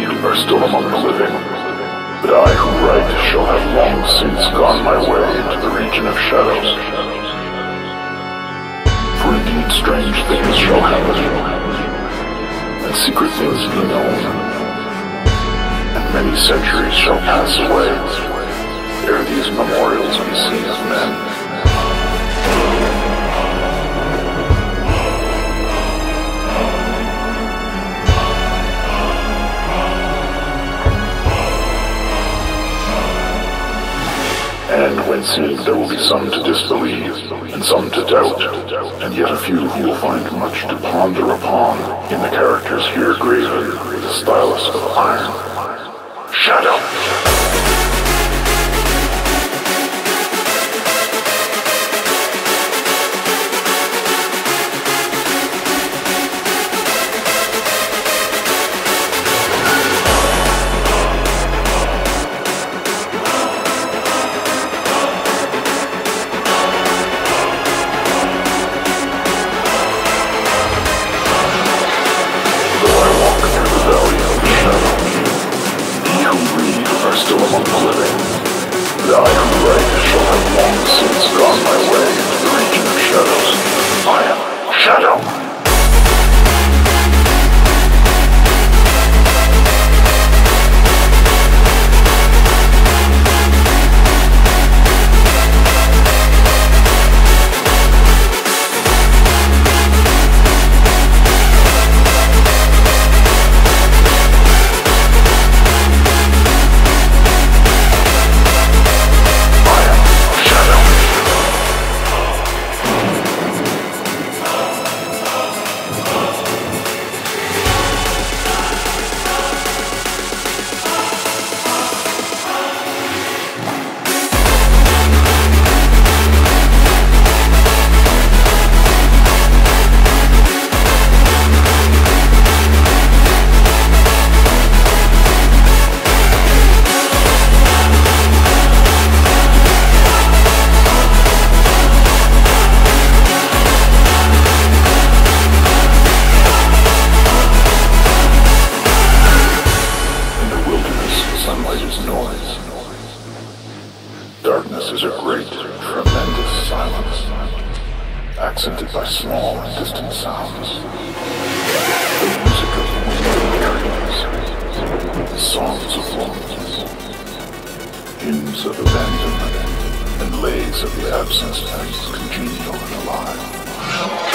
you are still among the living, but I who write shall have long since gone my way into the region of shadows. For indeed strange things shall happen, and secret things be known, and many centuries shall pass away ere these memorials be seen of men. And when seen, there will be some to disbelieve, and some to doubt, and yet a few who will find much to ponder upon in the characters here graven with a stylus of iron. Shadow! Darkness is a great, tremendous silence, accented by small, distant sounds. The music of the wind and trees, songs of loneliness, hymns of abandonment, and lays of the absent as congenial and alive.